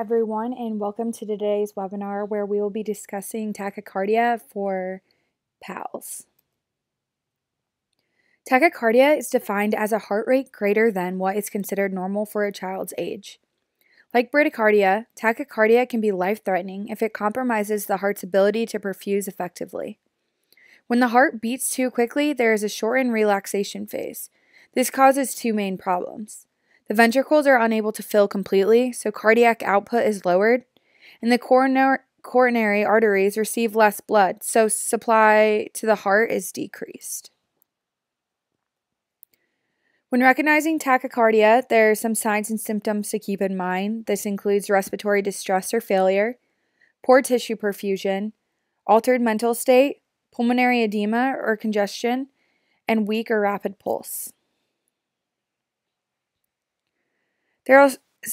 everyone, and welcome to today's webinar where we will be discussing tachycardia for PALS. Tachycardia is defined as a heart rate greater than what is considered normal for a child's age. Like bradycardia, tachycardia can be life-threatening if it compromises the heart's ability to perfuse effectively. When the heart beats too quickly, there is a shortened relaxation phase. This causes two main problems. The ventricles are unable to fill completely, so cardiac output is lowered, and the coronary arteries receive less blood, so supply to the heart is decreased. When recognizing tachycardia, there are some signs and symptoms to keep in mind. This includes respiratory distress or failure, poor tissue perfusion, altered mental state, pulmonary edema or congestion, and weak or rapid pulse.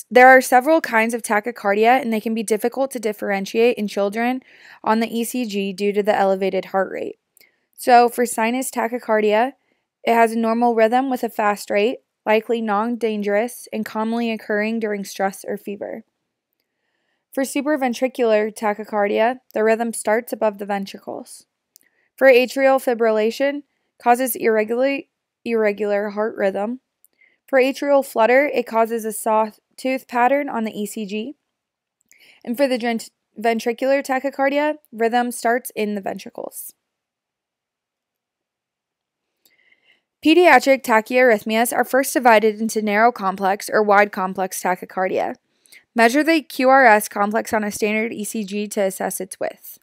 There are several kinds of tachycardia, and they can be difficult to differentiate in children on the ECG due to the elevated heart rate. So for sinus tachycardia, it has a normal rhythm with a fast rate, likely non-dangerous, and commonly occurring during stress or fever. For supraventricular tachycardia, the rhythm starts above the ventricles. For atrial fibrillation, causes irregular heart rhythm. For atrial flutter, it causes a sawtooth pattern on the ECG. And for the ventricular tachycardia, rhythm starts in the ventricles. Pediatric tachyarrhythmias are first divided into narrow complex or wide complex tachycardia. Measure the QRS complex on a standard ECG to assess its width.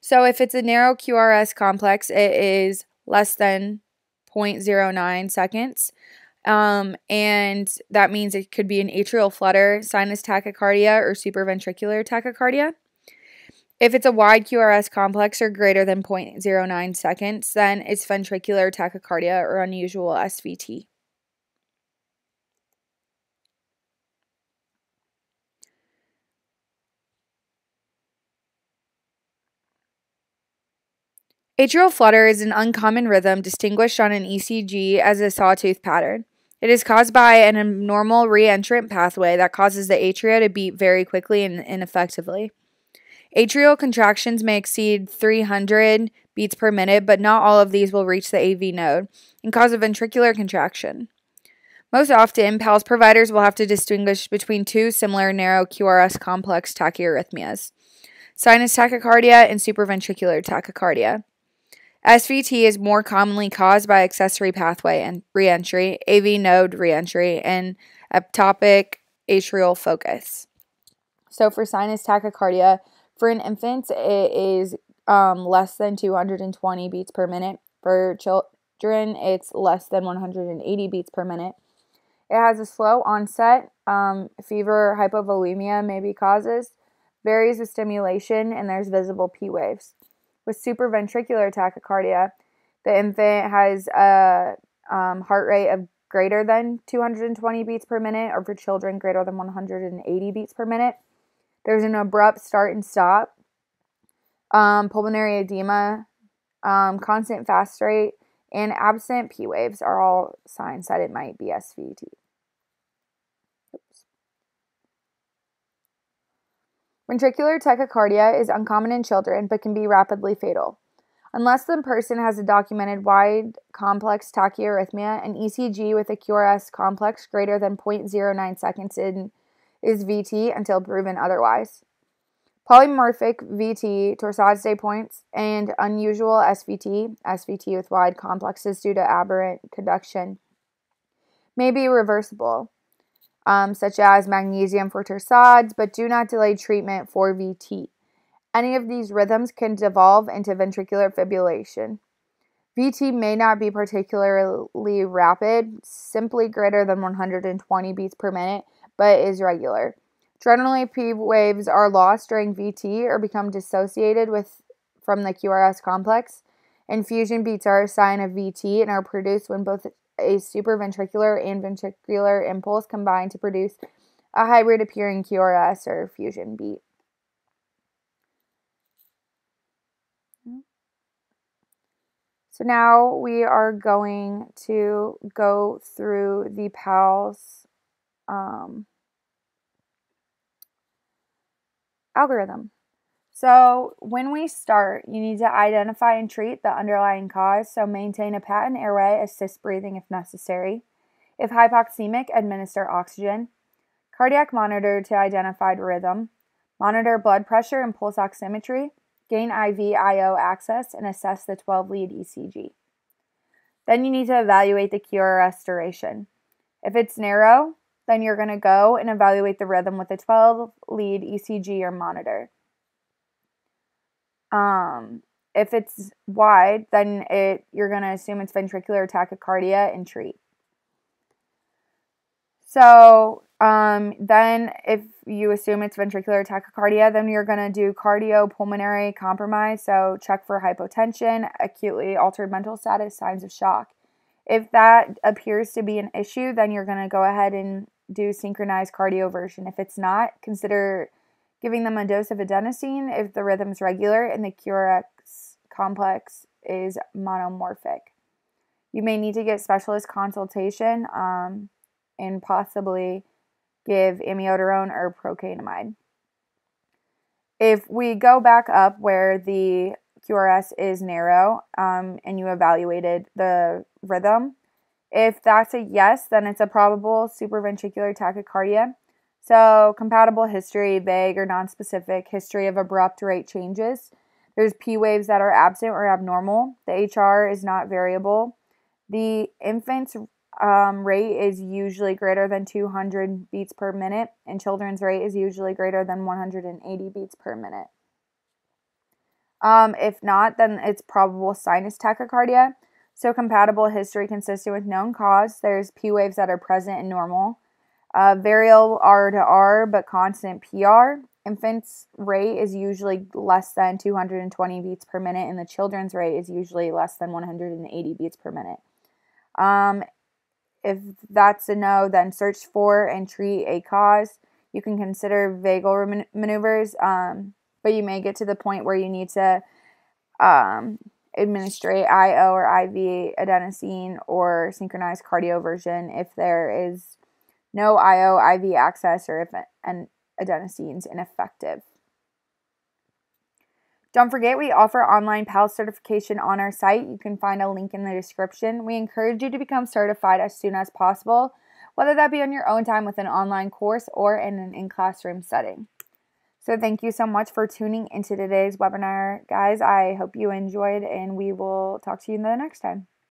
So if it's a narrow QRS complex, it is less than 0.09 seconds, and that means it could be an atrial flutter, sinus tachycardia, or supraventricular tachycardia. If it's a wide QRS complex or greater than 0.09 seconds, then it's ventricular tachycardia or unusual SVT. Atrial flutter is an uncommon rhythm distinguished on an ECG as a sawtooth pattern. It is caused by an abnormal reentrant pathway that causes the atria to beat very quickly and ineffectively. Atrial contractions may exceed 300 beats per minute, but not all of these will reach the AV node and cause a ventricular contraction. Most often, PALS providers will have to distinguish between two similar narrow QRS complex tachyarrhythmias, sinus tachycardia and supraventricular tachycardia. SVT is more commonly caused by accessory pathway and reentry, AV node reentry, and ectopic atrial focus. So for sinus tachycardia, for an infant, it is less than 220 beats per minute. For children, it's less than 180 beats per minute. It has a slow onset. Fever, hypovolemia may be causes. Varies with stimulation, and there's visible P waves. With supraventricular tachycardia, the infant has a heart rate of greater than 220 beats per minute, or for children, greater than 180 beats per minute. There's an abrupt start and stop, pulmonary edema, constant fast rate, and absent P waves are all signs that it might be SVT. Ventricular tachycardia is uncommon in children but can be rapidly fatal. Unless the person has a documented wide complex tachyarrhythmia, an ECG with a QRS complex greater than 0.09 seconds in is VT until proven otherwise. Polymorphic VT, torsades de pointes, and unusual SVT, SVT with wide complexes due to aberrant conduction, may be reversible, such as magnesium for torsades, but do not delay treatment for VT. Any of these rhythms can devolve into ventricular fibrillation. VT may not be particularly rapid, simply greater than 120 beats per minute, but is regular. Generally, P waves are lost during VT or become dissociated from the QRS complex, and fusion beats are a sign of VT and are produced when both a supraventricular and ventricular impulse combine to produce a hybrid appearing QRS or fusion beat. So now we are going to go through the PALS algorithm. So when we start, you need to identify and treat the underlying cause. So maintain a patent airway, assist breathing if necessary. If hypoxemic, administer oxygen. Cardiac monitor to identify rhythm. Monitor blood pressure and pulse oximetry. Gain IV-IO access and assess the 12-lead ECG. Then you need to evaluate the QRS duration. If it's narrow, then you're going to go and evaluate the rhythm with a 12-lead ECG or monitor. If it's wide, then you're going to assume it's ventricular tachycardia and treat. So then if you assume it's ventricular tachycardia, then you're going to do cardiopulmonary compromise. So check for hypotension, acutely altered mental status, signs of shock. If that appears to be an issue, then you're going to go ahead and do synchronized cardioversion. If it's not, consider giving them a dose of adenosine if the rhythm is regular and the QRS complex is monomorphic. You may need to get specialist consultation and possibly give amiodarone or procainamide. If we go back up where the QRS is narrow and you evaluated the rhythm, if that's a yes, then it's a probable supraventricular tachycardia. So compatible history, vague or nonspecific, history of abrupt rate changes. There's P waves that are absent or abnormal. The HR is not variable. The infant's rate is usually greater than 200 beats per minute, and children's rate is usually greater than 180 beats per minute. If not, then it's probable sinus tachycardia. So compatible history consistent with known cause. There's P waves that are present and normal. Variable R to R, but constant PR. Infants' rate is usually less than 220 beats per minute, and the children's rate is usually less than 180 beats per minute. If that's a no, then search for and treat a cause. You can consider vagal maneuvers, but you may get to the point where you need to administrate IO or IV adenosine or synchronized cardioversion if there is no IO IV access or if an adenosine is ineffective. Don't forget, we offer online PALS certification on our site. You can find a link in the description. We encourage you to become certified as soon as possible, whether that be on your own time with an online course or in an in-classroom setting. So thank you so much for tuning into today's webinar, guys. I hope you enjoyed, and we will talk to you in the next time.